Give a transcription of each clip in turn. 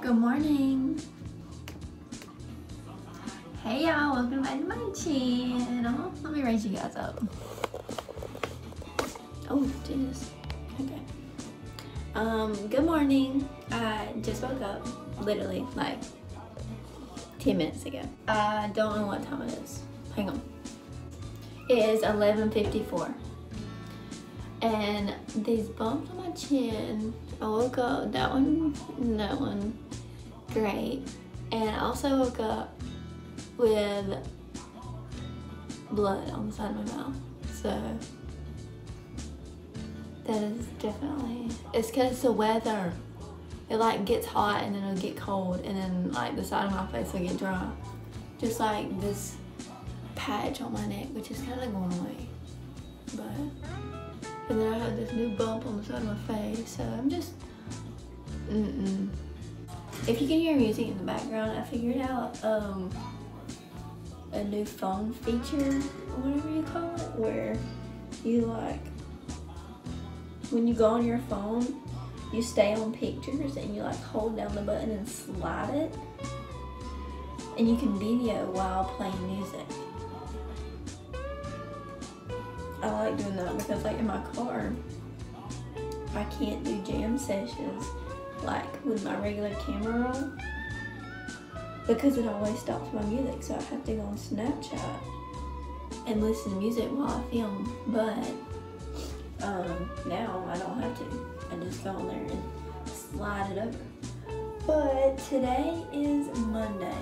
Good morning. Hey y'all, welcome back to my channel. Let me raise you guys up. Oh, Jesus. Okay. Good morning. I just woke up, literally, like 10 minutes ago. I don't know what time it is. Hang on. It is 11:54. And these bumps on my chin, I woke up, that one, great. And I also woke up with blood on the side of my mouth. So that is definitely, it's cause it's the weather. It like gets hot and then it'll get cold and then like the side of my face will get dry. Just like this patch on my neck, which is kinda going away, but. And then I have this new bump on the side of my face, so I'm just, If you can hear music in the background, I figured out a new phone feature, whatever you call it, where you like, when you go on your phone, you stay on pictures and you like hold down the button and slide it, and you can video while playing music. I like doing that because like in my car, I can't do jam sessions like with my regular camera on because it always stops my music, so I have to go on Snapchat and listen to music while I film, but now I don't have to. I just go on there and slide it over. But today is Monday.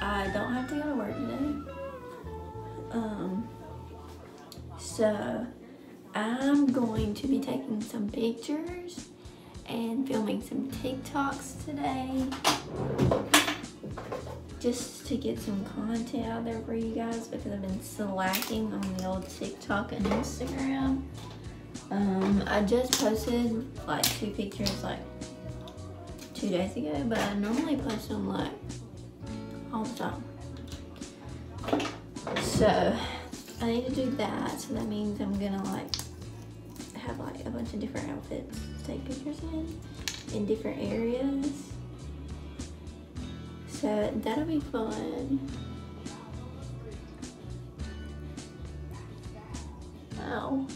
I don't have to go to work today. So I'm going to be taking some pictures and filming some TikToks today just to get some content out there for you guys because I've been slacking on the old TikTok and Instagram. I just posted like 2 pictures like 2 days ago, but I normally post them like all the time. So I need to do that, so that means I'm gonna like have like a bunch of different outfits to take pictures in different areas, so that'll be fun. Oh,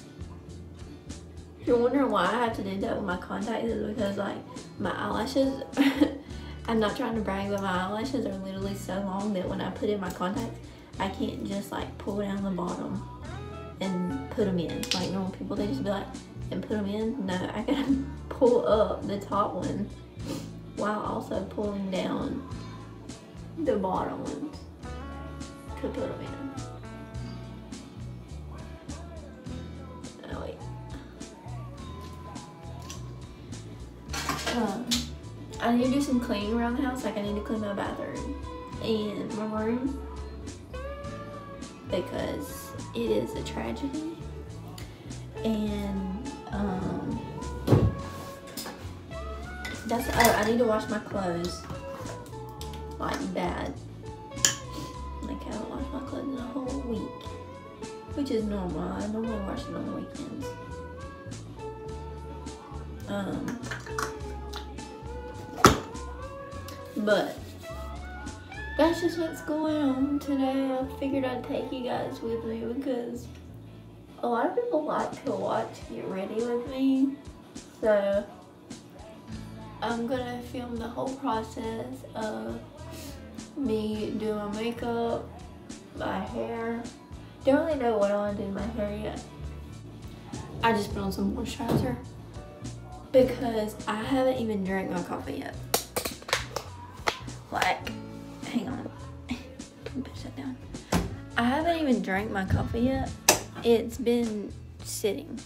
if you're wondering why I have to do that with my contacts, is because like my eyelashes I'm not trying to brag, but my eyelashes are literally so long that when I put in my contacts I can't just like pull down the bottom and put them in. Like normal people, they just be like, and put them in. No, I gotta pull up the top one while also pulling down the bottom ones to put them in. Oh wait. I need to do some cleaning around the house. Like I need to clean my bathroom and my room, because it is a tragedy, and that's, oh, I need to wash my clothes like bad. Like I haven't washed my clothes in a whole week, which is normal. I normally wash them on the weekends. But that's just what's going on today. I figured I'd take you guys with me because a lot of people like to watch Get Ready With Me. So I'm gonna film the whole process of me doing my makeup, my hair. Don't really know what I want to do to my hair yet. I just put on some moisturizer because I haven't even drank my coffee yet. Like, hang on, push that down. I haven't even drank my coffee yet. It's been sitting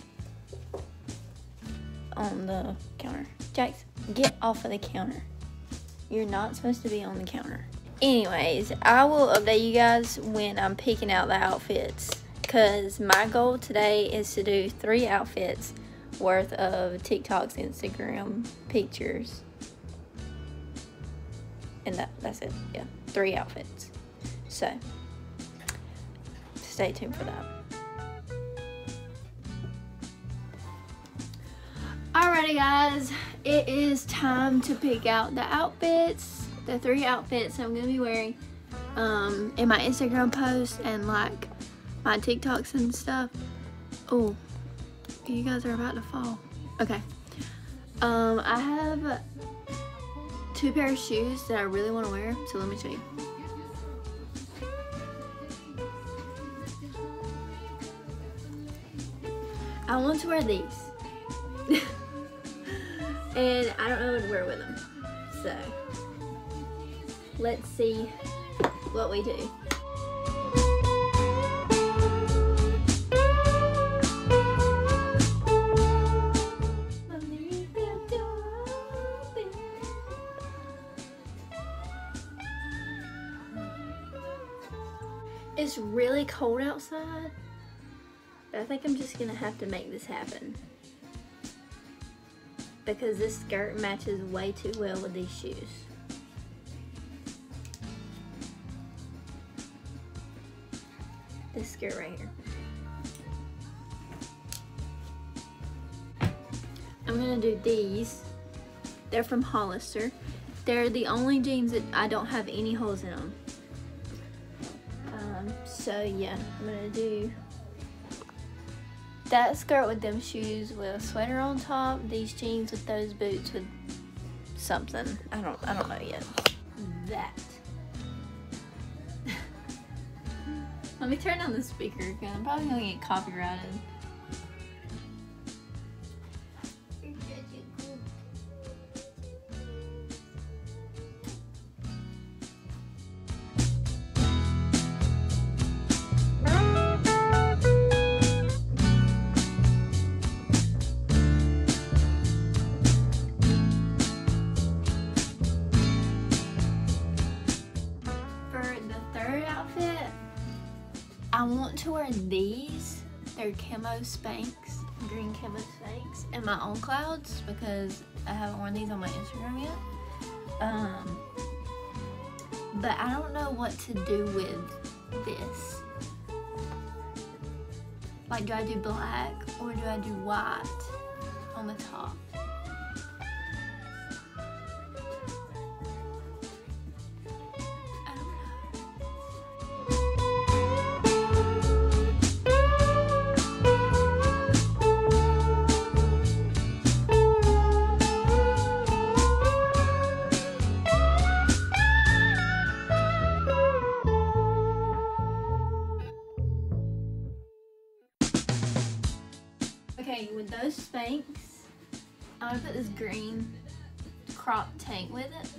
on the counter. Jax, get off of the counter. You're not supposed to be on the counter. Anyways, I will update you guys when I'm picking out the outfits, because my goal today is to do 3 outfits worth of TikToks, Instagram pictures. And that's it, yeah, 3 outfits. So stay tuned for that. Alrighty Okay guys, it is time to pick out the outfits, the three outfits I'm gonna be wearing in my Instagram post and like my TikToks and stuff. Oh, you guys are about to fall. Okay. I have two pairs of shoes that I really want to wear, so let me show you. I want to wear these. And I don't know what to wear with them. So, let's see what we do. It's really cold outside, but I think I'm just gonna have to make this happen because this skirt matches way too well with these shoes. This skirt right here. I'm gonna do these. They're from Hollister. They're the only jeans that I don't have any holes in them. So yeah, I'm gonna do that skirt with them shoes with a sweater on top, these jeans with those boots with something. I don't know yet. That. Let me turn on the speaker because I'm probably gonna get copyrighted. I want to wear these. They're camo Spanx, green camo Spanx, and my own clouds because I haven't worn these on my Instagram yet. But I don't know what to do with this. Like, do I do black or do I do white on the top? Okay, with those Spanx, I'm gonna put this green crop tank with it.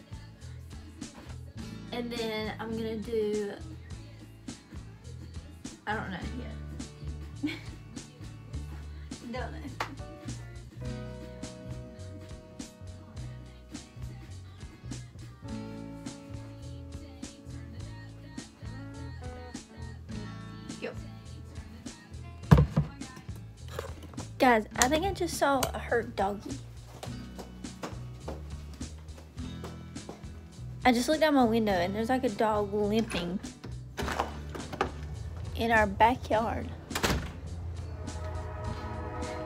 And then I'm gonna do, I don't know yet. Don't know. Yep. Guys, I think I just saw a hurt doggy. I just looked out my window and there's like a dog limping in our backyard.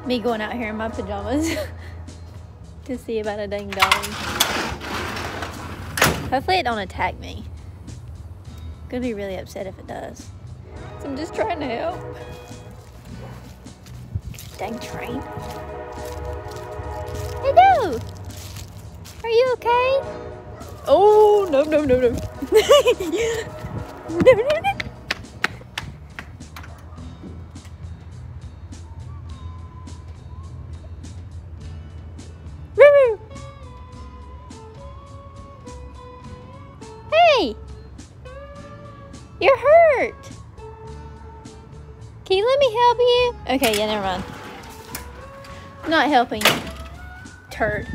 Me going out here in my pajamas to see about a dang dog. Hopefully it don't attack me. I'm gonna be really upset if it does. So I'm just trying to help. Dang train. Hello! Are you okay? Oh, no. No. Woo-woo. Hey! You're hurt! Can you let me help you? Okay, yeah, never mind. I'm not helping you, turd.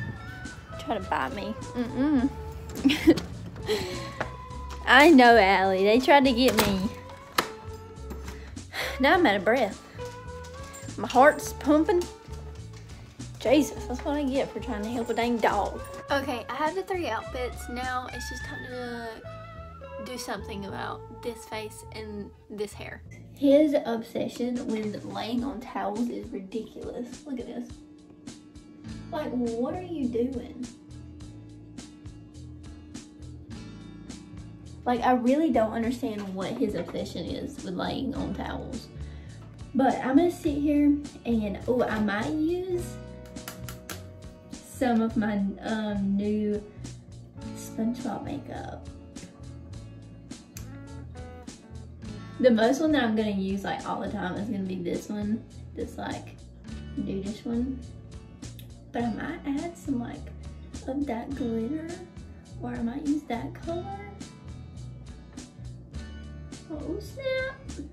Try to bite me. I know, Allie. They tried to get me. Now I'm out of breath. My heart's pumping. Jesus, that's what I get for trying to help a dang dog. Okay, I have the three outfits. Now it's just time to do something about this face and this hair. His obsession with laying on towels is ridiculous. Look at this. Like, what are you doing? Like, I really don't understand what his obsession is with laying on towels. But I'm gonna sit here and, oh, I might use some of my new SpongeBob makeup. The most one that I'm gonna use like all the time is gonna be this one, this like nudish one. But I might add some like of that glitter, or I might use that color. Oh snap!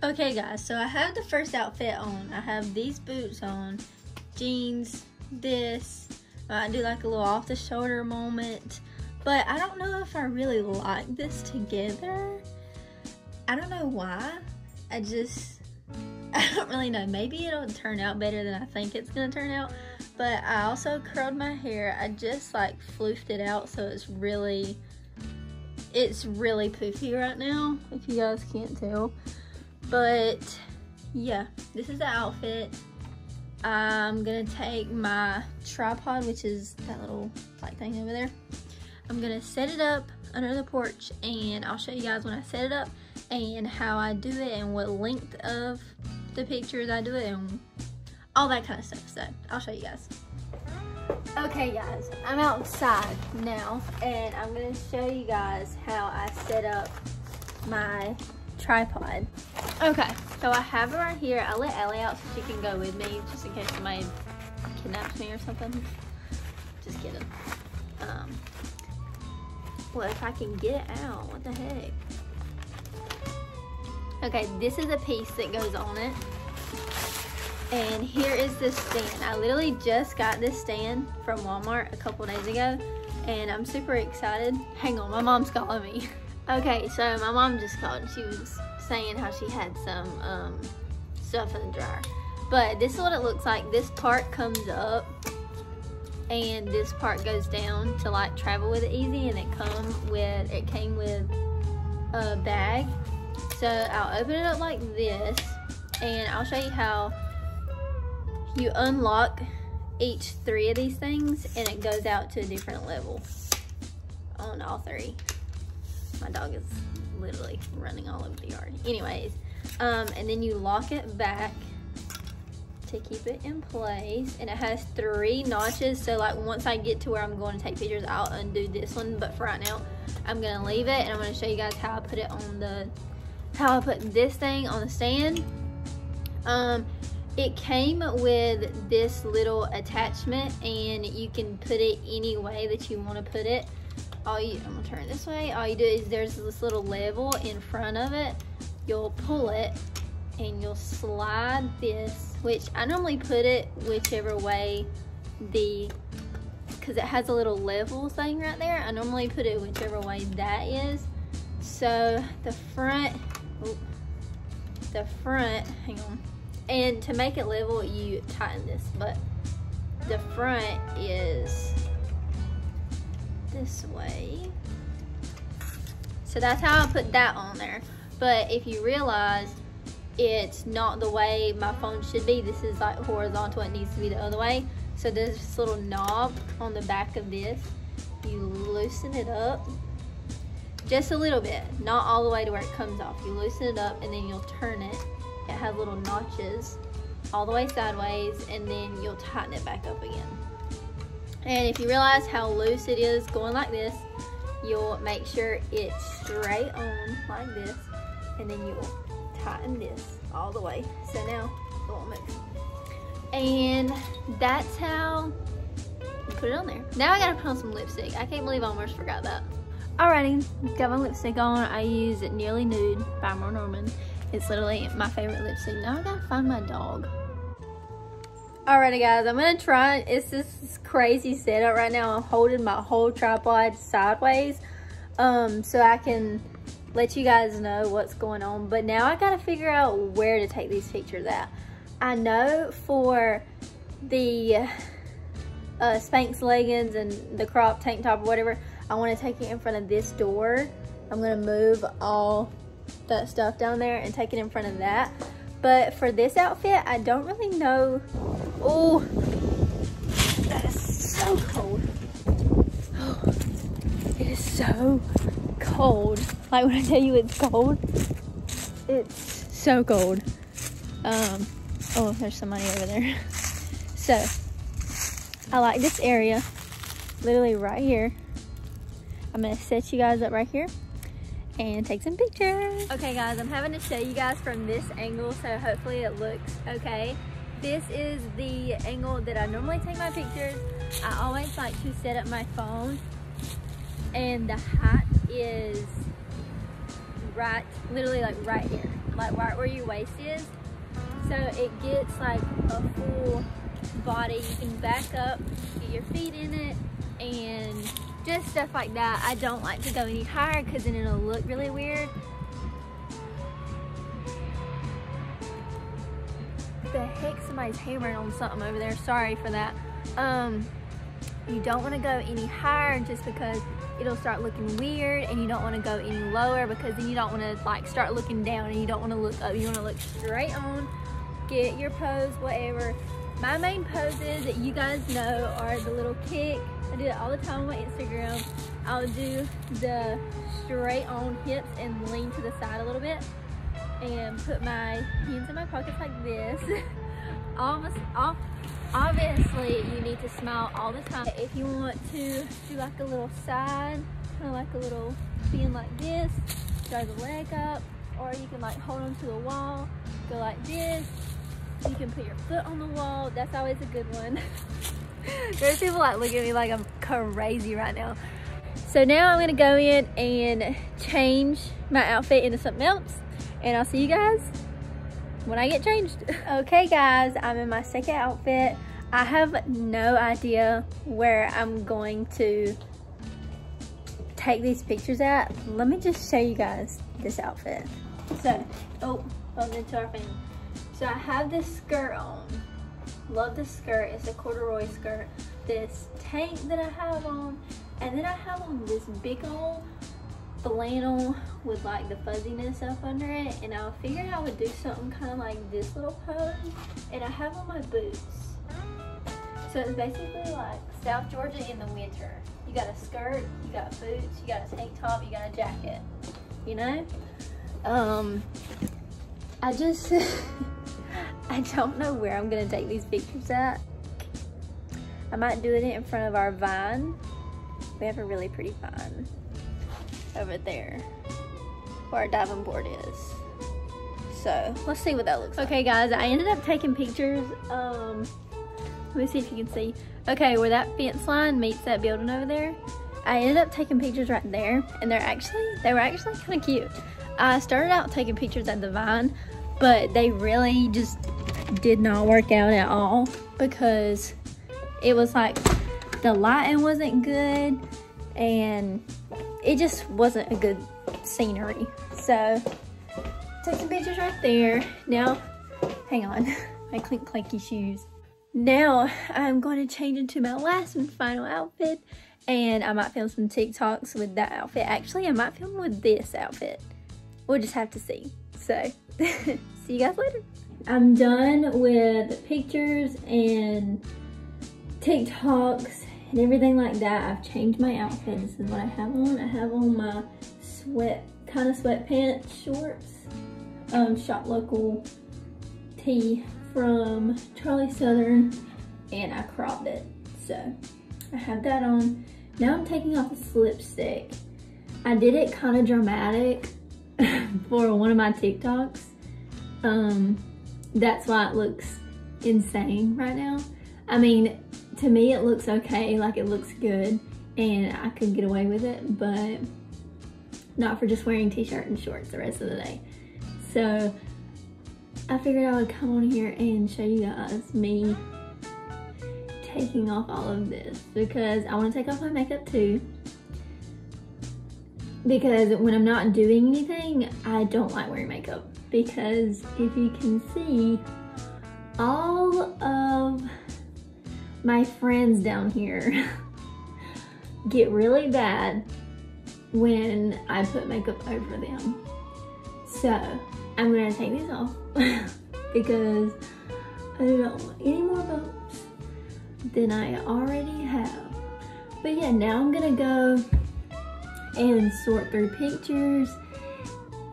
Okay guys, so I have the first outfit on. I have these boots on, jeans, this. I do like a little off the shoulder moment, but I don't know if I really like this together. I don't know why. I don't really know. Maybe it'll turn out better than I think it's gonna turn out, but I also curled my hair. I just like floofed it out, so it's really poofy right now, if you guys can't tell. But yeah, this is the outfit. I'm gonna take my tripod, which is that little light thing over there. I'm gonna set it up under the porch, and I'll show you guys when I set it up and how I do it and what length of the pictures I do it and all that kind of stuff. So I'll show you guys. Okay guys, I'm outside now, and I'm gonna show you guys how I set up my tripod. Okay, so I have it right here. I let Ellie out so she can go with me, just in case somebody kidnaps me or something. Just kidding. Well, if I can get it out, what the heck? Okay, this is a piece that goes on it. And here is this stand. I literally just got this stand from Walmart a couple days ago, and I'm super excited. Hang on, my mom's calling me. Okay, so my mom just called and she was saying how she had some stuff in the dryer. But this is what it looks like. This part comes up and this part goes down to like travel with it easy, and it came with a bag. So I'll open it up like this, and I'll show you how you unlock each three of these things and it goes out to a different level on all three. My dog is literally running all over the yard. Anyways, and then you lock it back to keep it in place, and it has three notches. So like once I get to where I'm going to take pictures, I'll undo this one. But for right now, I'm gonna leave it, and I'm gonna show you guys how I put it on the, how I put this thing on the stand. It came with this little attachment, and you can put it any way that you want to put it. I'm gonna turn it this way. All you do is there's this little level in front of it. You'll pull it and you'll slide this, which I normally put it whichever way because it has a little level thing right there. I normally put it whichever way that is. So the front, hang on. And to make it level, you tighten this, but the front is this way. So that's how I put that on there. But if you realize it's not the way my phone should be, this is like horizontal, it needs to be the other way. So there's this little knob on the back of this. You loosen it up just a little bit, not all the way to where it comes off. You loosen it up and then you'll turn it. It has little notches all the way sideways, and then you'll tighten it back up again. And if you realize how loose it is going like this, you'll make sure it's straight on like this, and then you'll tighten this all the way. So now it won't move. And that's how you put it on there. Now I gotta put on some lipstick. I can't believe I almost forgot that. Alrighty, got my lipstick on. I use Nearly Nude by Mar Norman. It's literally my favorite lipstick. Now I gotta find my dog. Alrighty guys, I'm gonna try, it's this crazy setup right now. I'm holding my whole tripod sideways so I can let you guys know what's going on. But now I gotta figure out where to take these pictures at. I know for the Spanx leggings and the crop tank top or whatever, I want to take it in front of this door. I'm going to move all that stuff down there and take it in front of that. But for this outfit, I don't really know. Oh, that is so cold. Oh, it is so cold. Like when I tell you it's cold, it's so cold. Oh, there's somebody over there. So, I like this area, literally right here. I'm gonna set you guys up right here and take some pictures. Okay guys, I'm having to show you guys from this angle, so hopefully it looks okay. This is the angle that I normally take my pictures. I always like to set up my phone, and the height is right, literally like right here, like right where your waist is. So it gets like a full body. You can back up, get your feet in it, and just stuff like that. I don't like to go any higher because then it'll look really weird. The heck, somebody's hammering on something over there. Sorry for that. You don't want to go any higher just because it'll start looking weird, and you don't want to go any lower because then you don't want to like start looking down, and you don't want to look up. You want to look straight on. Get your pose, whatever. My main poses that you guys know are the little kick. I do it all the time on my Instagram. I'll do the straight on hips and lean to the side a little bit and put my hands in my pockets like this. Obviously, you need to smile all the time. If you want to do like a little side, kind of like a little bend like this, throw the leg up, or you can like hold onto the wall, go like this. You can put your foot on the wall. That's always a good one. There's people like looking at me like I'm crazy right now. So now I'm gonna go in and change my outfit into something else, and I'll see you guys when I get changed. Okay guys, I'm in my second outfit. I have no idea where I'm going to take these pictures at. Let me just show you guys this outfit. So, oh, bumped into our family. So I have this skirt on. Love this skirt. It's a corduroy skirt. This tank that I have on, and then I have on this big old flannel with like the fuzziness up under it. And I figured I would do something kind of like this little pose. And I have on my boots. So it's basically like South Georgia in the winter. You got a skirt, you got boots, you got a tank top, you got a jacket. You know? I just. I don't know where I'm gonna take these pictures at. I might do it in front of our vine. We have a really pretty vine over there where our diving board is. So let's see what that looks like. Okay guys, I ended up taking pictures. Let me see if you can see. Okay, where that fence line meets that building over there. I ended up taking pictures right there, and they were actually kind of cute. I started out taking pictures at the vine, but they really just did not work out at all because it was like the lighting wasn't good and it just wasn't a good scenery. So, took some pictures right there. Now, hang on, my clink clanky shoes. Now, I'm going to change into my last and final outfit, and I might film some TikToks with that outfit. Actually, I might film with this outfit. We'll just have to see. So, see you guys later. I'm done with pictures and TikToks and everything like that. I've changed my outfit. This is what I have on. I have on my sweatpants shorts, Shop Local tee from Charlie Southern, and I cropped it. So I have that on. Now I'm taking off this lipstick. I did it kind of dramatic for one of my TikToks. That's why it looks insane right now. I mean, to me it looks okay, like it looks good, and I could get away with it, but not for just wearing t-shirt and shorts the rest of the day. So I figured I would come on here and show you guys me taking off all of this, because I want to take off my makeup too, because when I'm not doing anything, I don't like wearing makeup, because if you can see, all of my friends down here get really bad when I put makeup over them. So I'm gonna take these off because I don't want any more bumps than I already have. But yeah, now I'm gonna go and sort through pictures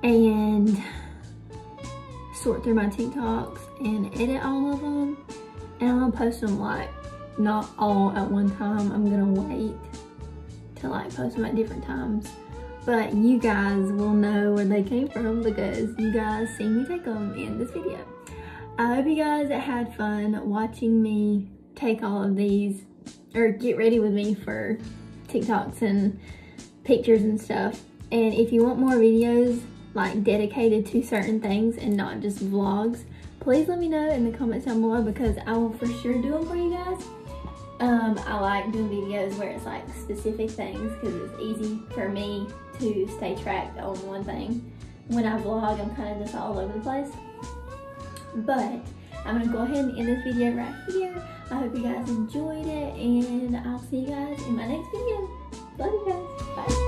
and sort through my TikToks and edit all of them, and I'm gonna post them, like, not all at one time. I'm gonna wait to, like, post them at different times, but you guys will know where they came from because you guys see me take them in this video. I hope you guys had fun watching me take all of these, or get ready with me for TikToks and pictures and stuff. And if you want more videos, like, dedicated to certain things and not just vlogs, please let me know in the comments down below, because I will for sure do them for you guys. I like doing videos where it's like specific things, because it's easy for me to stay tracked on one thing. When I vlog, I'm kind of just all over the place. But I'm gonna go ahead and end this video right here. I hope you guys enjoyed it, and I'll see you guys in my next video. Love you guys, bye.